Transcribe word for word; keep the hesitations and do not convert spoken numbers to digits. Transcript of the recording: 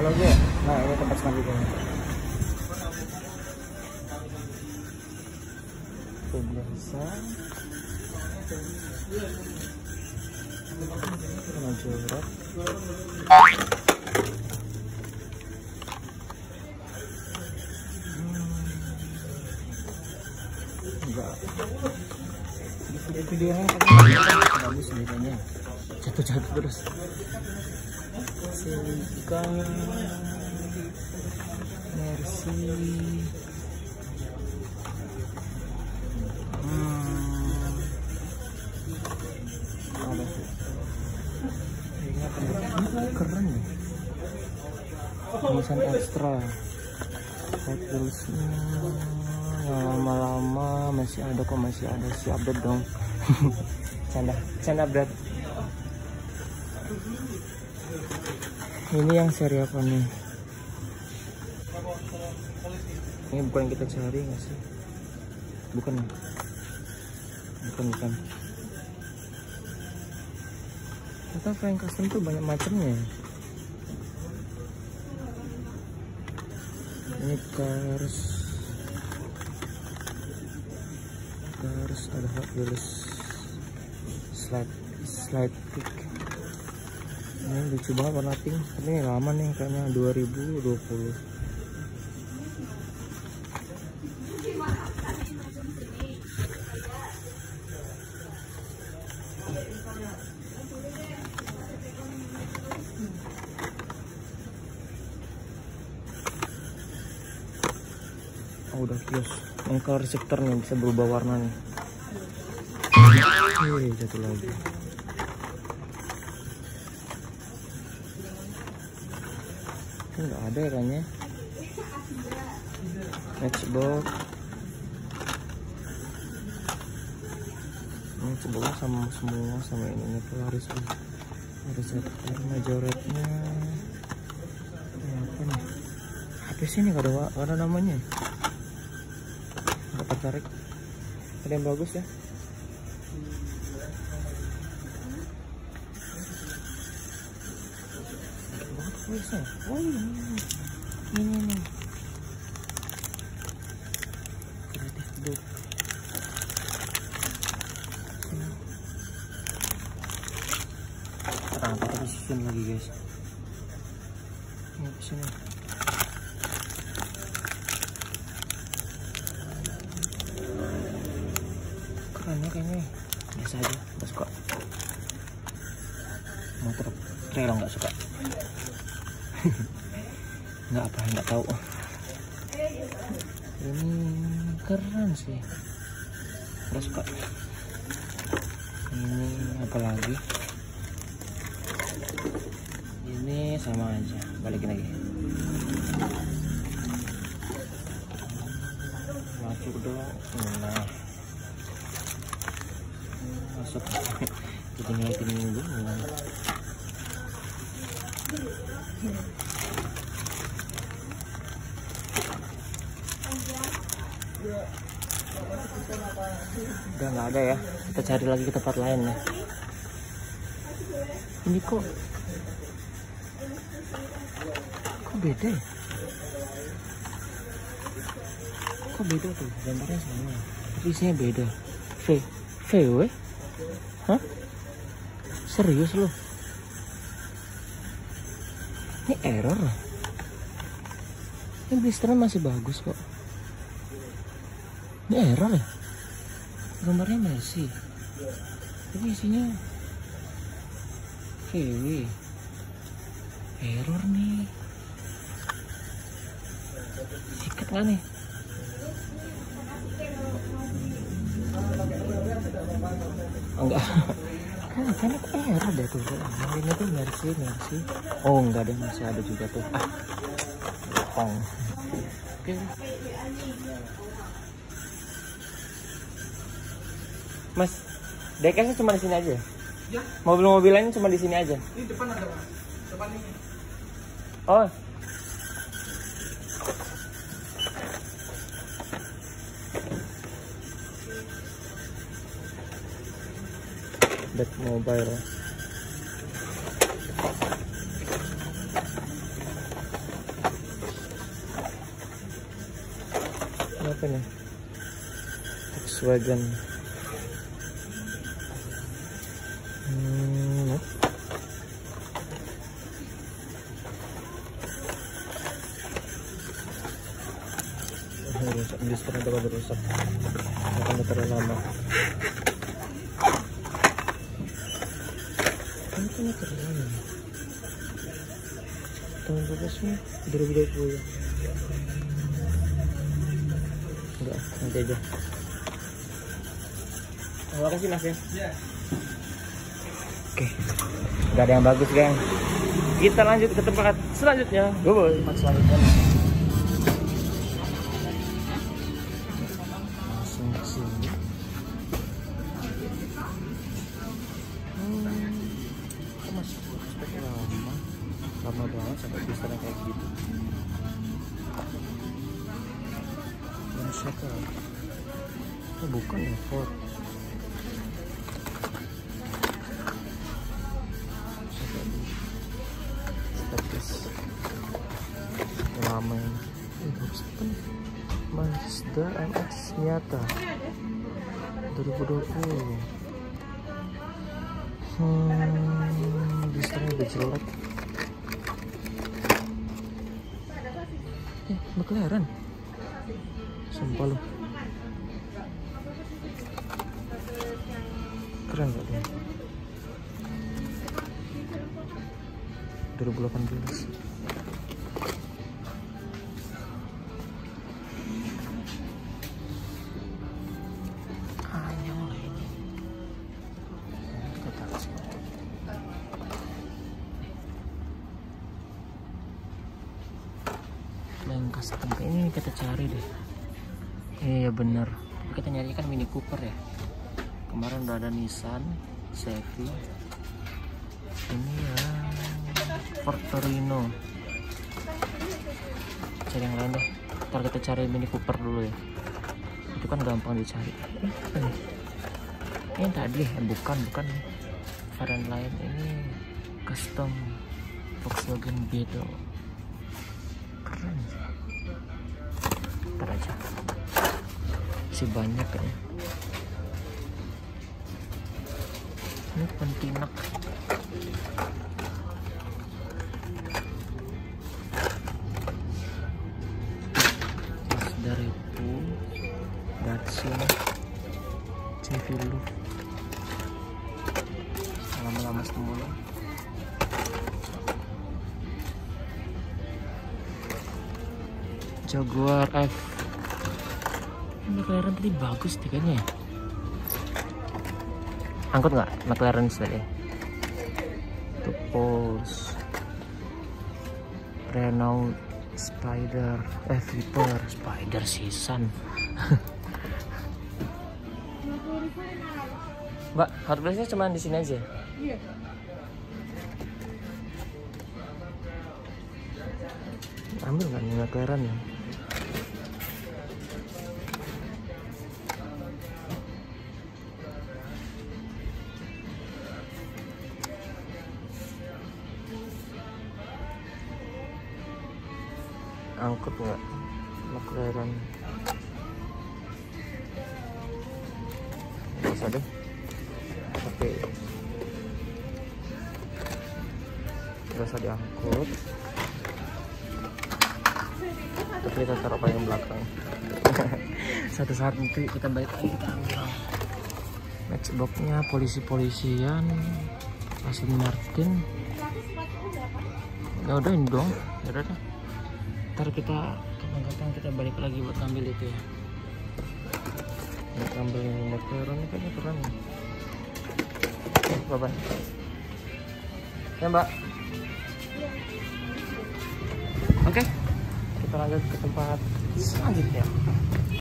Kalau gue, nah ini tempat selanjutnya. Tuh biasa. Kena jorok. Enggak. Ini videonya bagus videonya. Jatuh-jatuh terus. Silika Mercy. Hmm. Ada sih. Ini keren ya. Tulisan ekstra. Terusnya lama-lama masih ada kok, masih ada si update dong. Canda, canda berat. Ini yang seri apa nih? Ini bukan yang kita cari nggak sih? Bukan, bukan, bukan. Kita frank custom tuh banyak macamnya. Ini harus, harus ada hot wheels slide, slide pick. Ini lucu banget warna pink, tapi ini lama nih kayaknya dua ribu dua puluh. Oh udah kios, yang color shifter nih bisa berubah warna nih. Wih jatuh lagi. Nggak ada ya kayaknya. Matchbox, matchbox sama semua sama ini ini tuh harus harus ada majoretnya. Apa nih? Apa sih ini? Gak ada, gak ada namanya. Nggak tertarik. Ada yang bagus ya? Bisa. Oh iya, ini ini kreatif dok. Terang terang susun lagi guys. Ini sini. Kerennya kayaknya biasa aja, nggak suka. Motor trail nggak suka. Nggak apa, nggak tahu. Ini keren sih, udah suka. Ini apa lagi? Ini sama aja, balikin lagi. Masuk dong. Nah, masuk. Kita ngeliatin dulu. Hmm. Udah nggak ada ya, kita cari lagi ke tempat lain ya. Ini kok kok beda ya? Kok beda tuh gambarnya sama, tapi isinya beda. V V W? Hah? Serius loh? Ini error. Ini blisternya masih bagus kok. Ini error ya. Gambarnya masih. Tapi isinya Chevy. Error nih. Sikat nggak nih? Enggak. Nah, karena error ada tuh, ini tuh Mercy, Mercy. Oh enggak deh, masih ada juga tuh. Ah, pong. Oke. Okay. Mas, dekasnya cuma di sini aja. Ya. Mobil-mobil lain cuma di sini aja. Ini depan ada mas, depan ini. Oh. Mobile apa nih? Volkswagen. Hmm. Oh, rusak, diskon itu kan rusak. Akan terlalu lama. Ini terlalu lama. Tahun berapa? dua ribu dua puluh. Enggak, nanti aja. Terima kasih Mas ya. Yeah. Oke, nggak ada yang bagus geng. Kita lanjut ke tempat selanjutnya. Boy. Tempat selanjutnya. Langsung ke sini. Hmm. Oh, masih speknya lama, lama banget sampai bisa kayak gitu. Oh, bukan ya Ford. Mazda M X nyata dua ribu dua puluh. Hmm, diskonnya udah jelek. Eh, McLaren. Sumpah lu. Keren gak dia? dua ribu delapan belas. Hanya oleh ini. Kata sih. Lengkas tempat ini kita cari deh. Iya bener, kita nyari kan Mini Cooper ya. Kemarin udah ada Nissan, Chevy. Ini ya Ford Torino. Cari yang lain deh. Ntar kita cari Mini Cooper dulu ya. Itu kan gampang dicari. Ini tadi, eh, bukan, bukan varian lain. Ini custom Volkswagen Beetle. Keren. Ntar aja banyak ya. Ini pentinak. Mazda Repo, Datsun, Chevy lu. Lama-lama semula. Jaguar F. McLaren tadi bagus deh kayaknya. Angkut nggak McLaren tadi? Topos, Renault, Spider, eh Viper, Spider season. Mbak, hot place-nya cuma di sini aja. Iya. Ambil nggak nih McLaren ya? Angkut nggak McLaren? Nggak usah deh. Oke, nggak usah diangkut. Tapi kita taruh paling belakang. Satu saat nanti kita balik lagi kita ambil. Matchboxnya polisi-polisian, Aston Martin. Ya udah ini dong, ya udah. Ntar kita kapan-kapan kita balik lagi buat ambil itu ya. Buat ambil McLaren kayaknya keren. Oke, bye-bye. Ya mbak. Oke, kita lanjut ke tempat selanjutnya.